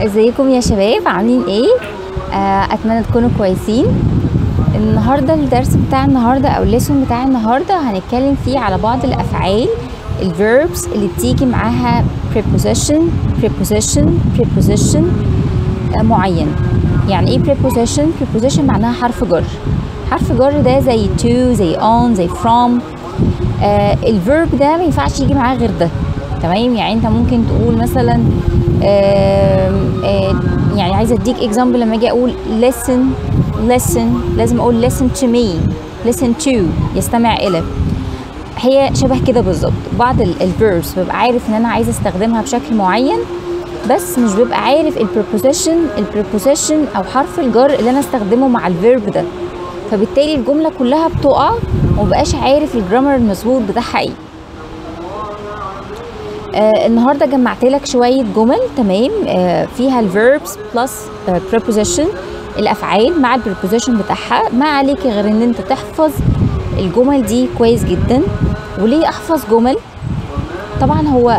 ازيكم يا شباب؟ عاملين ايه؟ اتمنى تكونوا كويسين. النهارده الدرس بتاع النهارده او الليسون بتاع النهارده هنتكلم فيه على بعض الافعال الverbs اللي بتيجي معاها preposition معين. يعني ايه preposition؟ preposition معناها حرف جر. حرف جر ده زي to، زي on، زي from. الverb ده ما ينفعش يجي معاه غير ده، تمام؟ يعني انت ممكن تقول مثلا يعني عايزه اديك example، لما اجي اقول listen لازم اقول listen to me، listen to يستمع الى. هي شبه كده بالظبط. بعض الverbs ببقى عارف ان انا عايزه استخدمها بشكل معين، بس مش ببقى عارف الpreposition او حرف الجر اللي انا استخدمه مع الverb ده، فبالتالي الجمله كلها بتقع ومبقاش عارف الجرامر المظبوط بتاعها ايه. النهارده جمعت لك شويه جمل، تمام؟ فيها الverbs plus preposition، الافعال مع الpreposition بتاعها. ما عليك غير ان انت تحفظ الجمل دي كويس جدا. وليه احفظ جمل؟ طبعا هو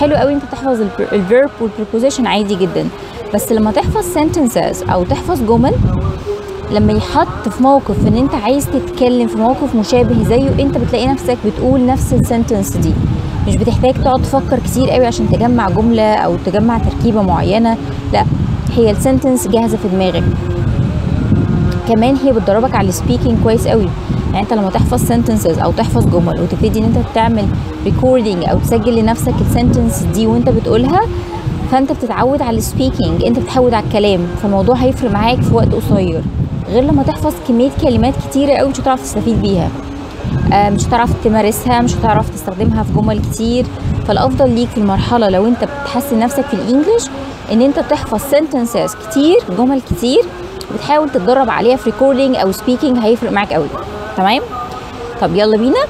حلو قوي انت تحفظ الverb والpreposition عادي جدا، بس لما تحفظ sentences او تحفظ جمل، لما يحط في موقف ان انت عايز تتكلم في موقف مشابه زيه، انت بتلاقي نفسك بتقول نفس السنتنس دي، مش بتحتاج تقعد تفكر كتير قوي عشان تجمع جمله او تجمع تركيبه معينه. لا، هي السنتنس جاهزه في دماغك. كمان هي بتدربك على السبيكينج كويس قوي. يعني انت لما تحفظ سنتنسز او تحفظ جمل وتبتدي ان انت تعمل ريكوردنج او تسجل لنفسك السنتنس دي وانت بتقولها، فانت بتتعود على السبيكينج، انت بتتعود على الكلام، فالموضوع هيفرق معاك في وقت قصير، غير لما تحفظ كميه كلمات كتيره قوي مش هتعرف تستفيد بيها، مش هتعرف تمارسها، مش هتعرف تستخدمها في جمل كتير. فالافضل ليك في المرحله لو انت بتحسن نفسك في الانجليش ان انت تحفظ sentences كتير، جمل كتير، وتحاول تتدرب عليها في ريكوردينج او سبيكينج، هيفرق معاك قوي، تمام؟ طب يلا بينا.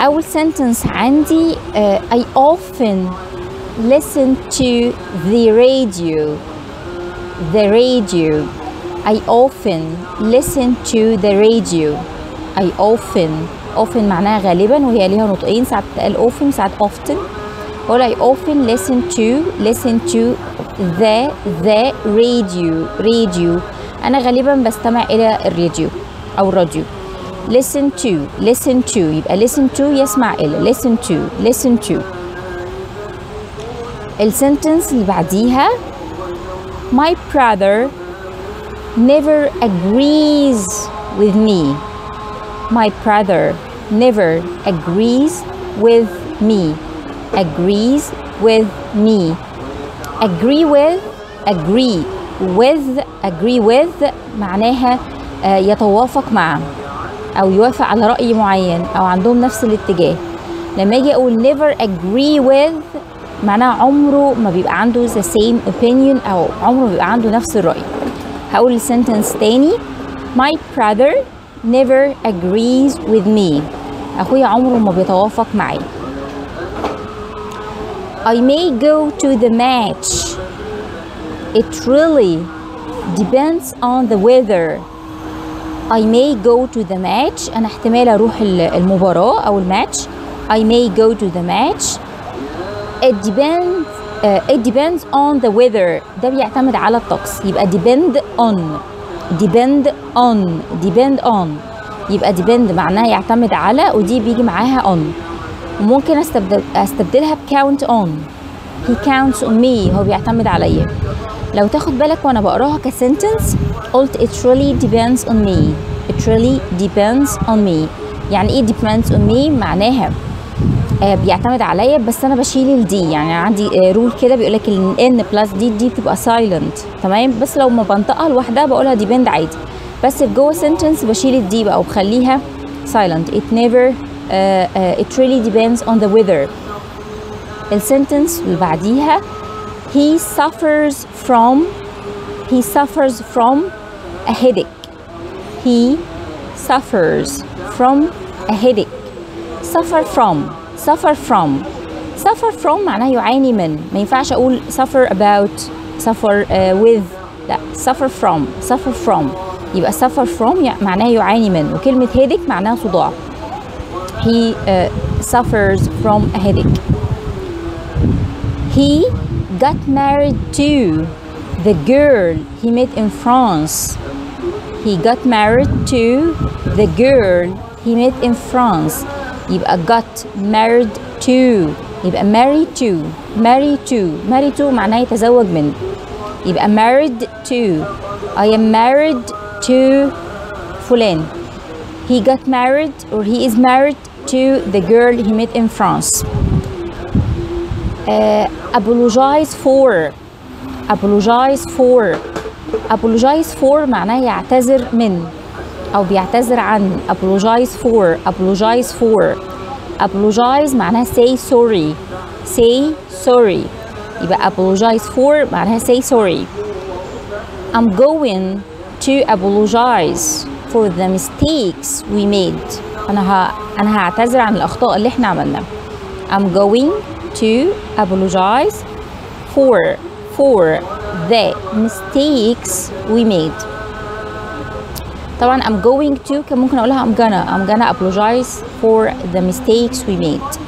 اول sentence عندي I often listen to the radio. I often listen to the radio. I often معناها غالبا، وهي ليها نطقين، ساعات بتقال often ساعات often. بقول I often listen to the radio. أنا غالبا بستمع إلى الراديو أو الراديو. listen to يبقى listen to يسمع إلى. listen to. السنتنس اللي بعديها My brother never agrees with me. My brother never agrees with me. agree with معناها يتوافق مع او يوافق على رأي معين او عندهم نفس الاتجاه. لما اجي اقول never agree with معناها عمره ما بيبقى عنده the same opinion او عمره ما بيبقى عنده نفس الرأي. هقول السنتنس تاني My brother never agrees with me. أخويا عمره ما بيتوافق معي. I may go to the match. It really depends on the weather. I may go to the match. أنا احتمال أروح المباراة أو الماتش. I may go to the match. It depends on the weather. ده بيعتمد على الطقس، يبقى depend on يبقى depend معناها يعتمد على، ودي بيجي معاها on. وممكن استبدلها بcount on. He counts on me، هو بيعتمد عليا. لو تاخد بالك وانا بقراها كسنتنس قلت it really depends on me. يعني ايه depends on me؟ معناها بيعتمد عليا، بس انا بشيل الدي. يعني عندي رول كده بيقولك ان بلس دي بتبقى سايلنت، تمام؟ بس لو ما بنطقها لوحدها بقولها depend عادي، بس جوه سنتنس بشيل الدي بقى وبخليها سايلنت. it really depends on the weather. السنتنس اللي بعديها he suffers from a headache. suffer from معناها يعاني من. ما ينفعش اقول suffer about، suffer with، لا، suffer from يبقى suffer from معناها يعاني من، وكلمه headache معناها صداع. he suffers from a headache. he got married to the girl he met in France. He got married to the girl he met in France. يبقى got married to يبقى married to married to married to معناه يتزوج من. يبقى married to I am married to فلان. He got married or he is married to the girl he met in France. Apologize for apologize for apologize for معناه يعتذر من أو بيعتذر عن. apologize for apologize for apologize معناها say sorry say sorry. يبقى apologize for معناها say sorry. I'm going to apologize for the mistakes we made. أنا هعتذر عن الأخطاء اللي احنا عملناها. I'm going to apologize for the mistakes we made. طبعا I'm going to كان ممكن أقولها I'm gonna apologize for the mistakes we made.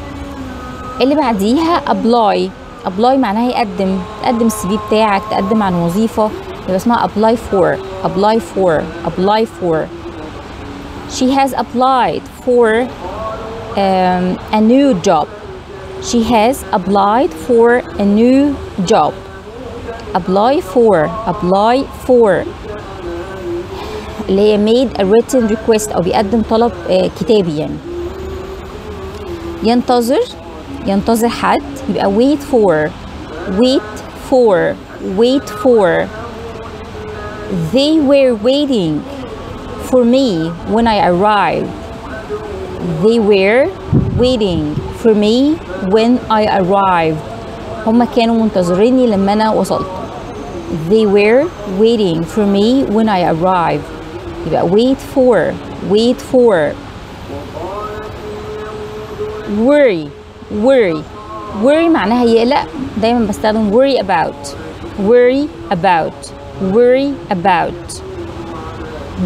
اللي بعديها apply. apply معناها يقدم. تقدم السي في بتاعك، تقدم عن وظيفة، يبقى اسمها apply for apply for apply for. She has applied for a new job. She has applied for a new job. apply for اللي هي made a written request أو بيقدم طلب كتابي يعني. ينتظر حد يبقى wait for. They were waiting for me when I arrived. They were waiting for me when I arrived. هما كانوا منتظريني لما أنا وصلت. They were waiting for me when I arrived. يبقى wait for. worry معناها يقلق، دايما بستخدم worry about.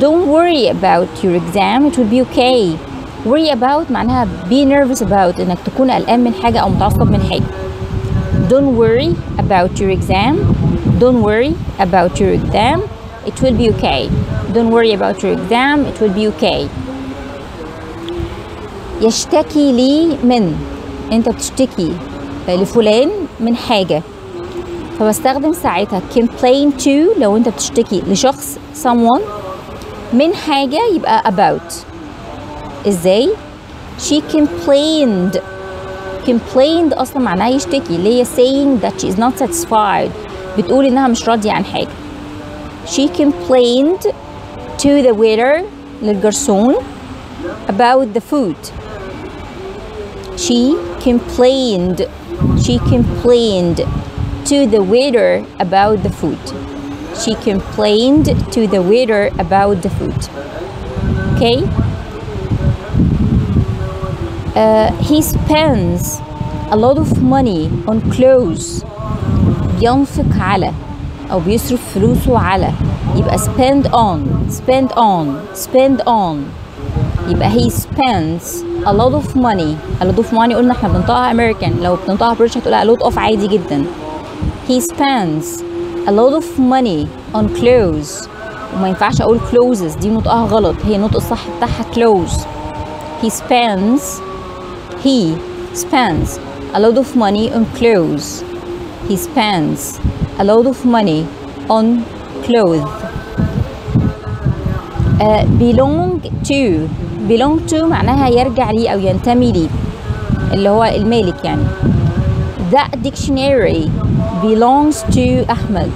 Don't worry about your exam, it will be okay. worry about معناها be nervous about، انك تكون قلقان من حاجة او متعصب من حاجة. Don't worry about your exam. It will be okay. Don't worry about your exam. It will be okay. يشتكي لي من، أنت بتشتكي لفلان من حاجة، فبستخدم ساعتها complain to لو أنت بتشتكي لشخص someone من حاجة، يبقى about. إزاي؟ She complained. complained أصلا معناها يشتكي، اللي هي saying that she is not satisfied، بتقول إنها مش راضية عن حاجة. She complained to the waiter للجرسون about the food. She complained to the waiter about the food. Okay. He spends a lot of money on clothes. ينفق على أو بيصرف فلوسه على، يبقى spend on. يبقى he spends a lot of money. a lot of money قلنا احنا بننطقها American، لو بتنطقها British هتقولها a lot of عادي جدا. he spends a lot of money on clothes، وما ينفعش اقول closes، دي نطقها غلط، هي النطق الصح بتاعها clothes. he spends a lot of money on clothes. A lot of money on clothes. belong to معناها يرجع لي أو ينتمي لي، اللي هو المالك يعني. that dictionary belongs to أحمد.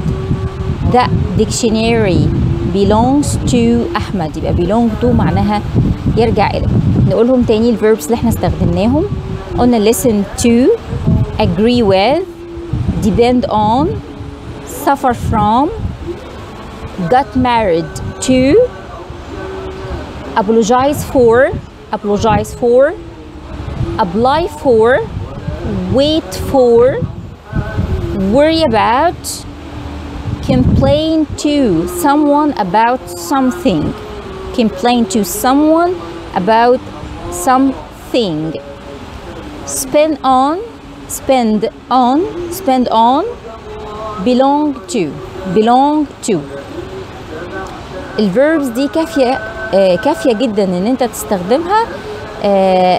يبقى belong to معناها يرجع إلى. نقولهم تاني الverbs اللي احنا استخدمناهم، قلنا listen to, agree with, depend on, suffer from, got married to, apologize for, apply for, wait for, worry about, complain to someone about something. Spend on, belong to. الverbs دي كافية جدا ان انت تستخدمها،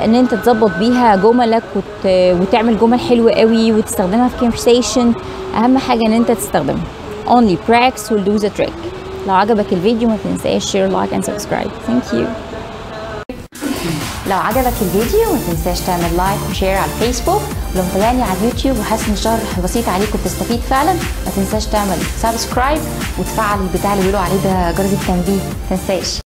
ان انت تظبط بيها جملك وتعمل جمل حلوة قوي وتستخدمها في conversation. اهم حاجة ان انت تستخدمها. only practice will do the trick. لو عجبك الفيديو ما تنساش share, like and subscribe. thank you. لو عجبك الفيديو ما تنساش تعمل لايك وشير على الفيسبوك، ولو متابعني على اليوتيوب وحاسس ان الشرح بسيط عليك وبتستفيد فعلا ما تنساش تعمل سبسكرايب وتفعل البتاع اللي بيقولوا عليه ده جرس التنبيه، ما تنساش.